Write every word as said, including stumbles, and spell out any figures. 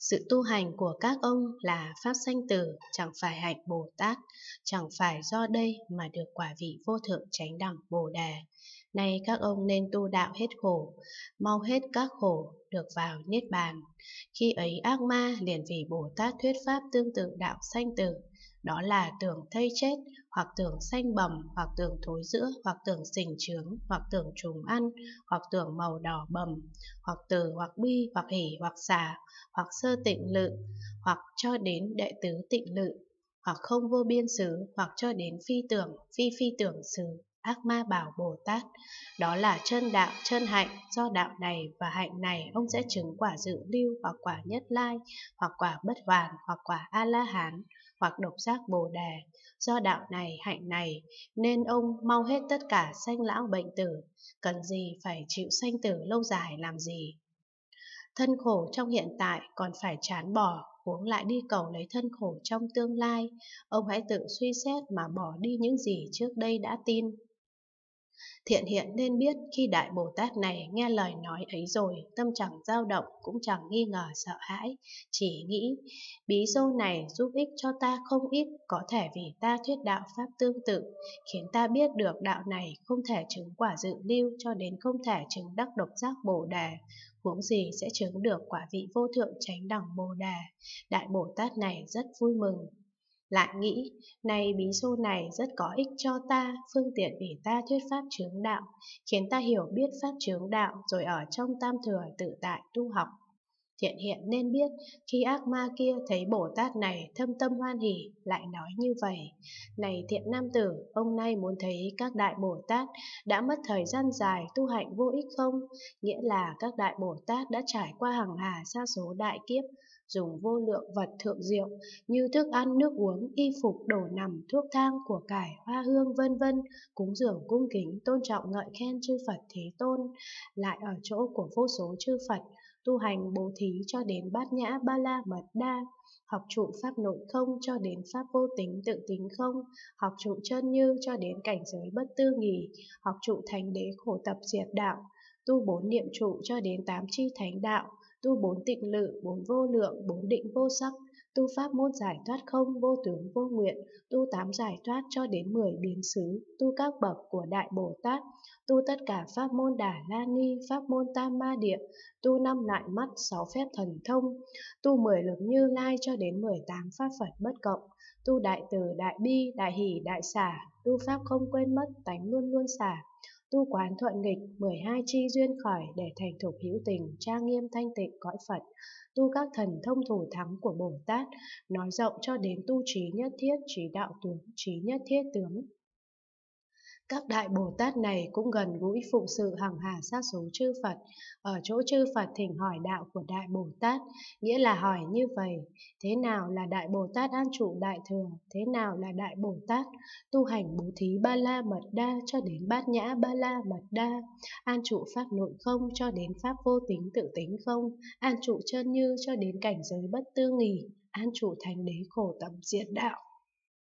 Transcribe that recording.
Sự tu hành của các ông là pháp sanh tử, chẳng phải hạnh Bồ Tát, chẳng phải do đây mà được quả vị vô thượng chánh đẳng Bồ Đề. Nay các ông nên tu đạo hết khổ, mau hết các khổ, được vào Niết Bàn. Khi ấy ác ma liền vì Bồ Tát thuyết pháp tương tự đạo sanh tử, đó là tưởng thây chết, hoặc tưởng xanh bầm, hoặc tưởng thối rữa, hoặc tưởng sình trướng, hoặc tưởng trùng ăn, hoặc tưởng màu đỏ bầm, hoặc từ, hoặc bi, hoặc hỉ, hoặc xả, hoặc sơ tịnh lự, hoặc cho đến đệ tứ tịnh lự, hoặc không vô biên xứ, hoặc cho đến phi tưởng, phi phi tưởng xứ. Ác ma bảo Bồ Tát, đó là chân đạo, chân hạnh, do đạo này và hạnh này ông sẽ chứng quả dự lưu, hoặc quả nhất lai, hoặc quả bất hoàn, hoặc quả A-la-hán, hoặc độc giác Bồ Đề. Do đạo này, hạnh này, nên ông mau hết tất cả sanh lão bệnh tử, cần gì phải chịu sanh tử lâu dài làm gì. Thân khổ trong hiện tại còn phải chán bỏ, huống lại đi cầu lấy thân khổ trong tương lai. Ông hãy tự suy xét mà bỏ đi những gì trước đây đã tin. Thiện hiện nên biết khi Đại Bồ Tát này nghe lời nói ấy rồi, tâm chẳng dao động, cũng chẳng nghi ngờ sợ hãi, chỉ nghĩ bí dô này giúp ích cho ta không ít, có thể vì ta thuyết đạo pháp tương tự, khiến ta biết được đạo này không thể chứng quả dự lưu cho đến không thể chứng đắc độc giác Bồ Đề, huống gì sẽ chứng được quả vị vô thượng chánh đẳng Bồ Đề. Đại Bồ Tát này rất vui mừng. Lại nghĩ, này bí xô này rất có ích cho ta, phương tiện vì ta thuyết pháp chướng đạo, khiến ta hiểu biết pháp chướng đạo, rồi ở trong tam thừa tự tại tu học. Thiện hiện nên biết, khi ác ma kia thấy Bồ Tát này thâm tâm hoan hỉ, lại nói như vậy. Này thiện nam tử, ông nay muốn thấy các đại Bồ Tát đã mất thời gian dài tu hạnh vô ích không? Nghĩa là các đại Bồ Tát đã trải qua hàng hà sa số đại kiếp, dùng vô lượng vật thượng diệu như thức ăn, nước uống, y phục, đồ nằm, thuốc thang, của cải, hoa hương, vân vân, cúng dường cung kính, tôn trọng ngợi khen chư Phật Thế Tôn, lại ở chỗ của vô số chư Phật, tu hành bố thí cho đến bát nhã ba la mật đa, học trụ pháp nội không cho đến pháp vô tính tự tính không, học trụ chân như cho đến cảnh giới bất tư nghì, học trụ thánh đế khổ tập diệt đạo, tu bốn niệm trụ cho đến tám chi thánh đạo, tu bốn tịnh lự, bốn vô lượng, bốn định vô sắc, tu pháp môn giải thoát không, vô tướng vô nguyện, tu tám giải thoát cho đến mười biến xứ, tu các bậc của Đại Bồ Tát, tu tất cả pháp môn Đà La Ni, pháp môn Tam Ma Địa, tu năm loại mắt, sáu phép thần thông, tu mười lực Như Lai cho đến mười tám pháp Phật bất cộng, tu đại từ, đại bi, đại hỷ, đại xả, tu pháp không quên mất, tánh luôn luôn xả, tu quán thuận nghịch, mười hai chi duyên khởi để thành thục hữu tình, trang nghiêm thanh tịnh cõi Phật, tu các thần thông thủ thắng của Bồ Tát, nói rộng cho đến tu trí nhất thiết, trí đạo tướng, trí nhất thiết tướng. Các đại Bồ Tát này cũng gần gũi phụng sự hàng hà sa số chư Phật, ở chỗ chư Phật thỉnh hỏi đạo của Đại Bồ Tát, nghĩa là hỏi như vậy, thế nào là Đại Bồ Tát an trụ đại thừa, thế nào là Đại Bồ Tát tu hành bố thí ba la mật đa cho đến bát nhã ba la mật đa, an trụ pháp nội không cho đến pháp vô tính tự tính không, an trụ chân như cho đến cảnh giới bất tư nghì, an trụ thánh đế khổ tập diệt đạo.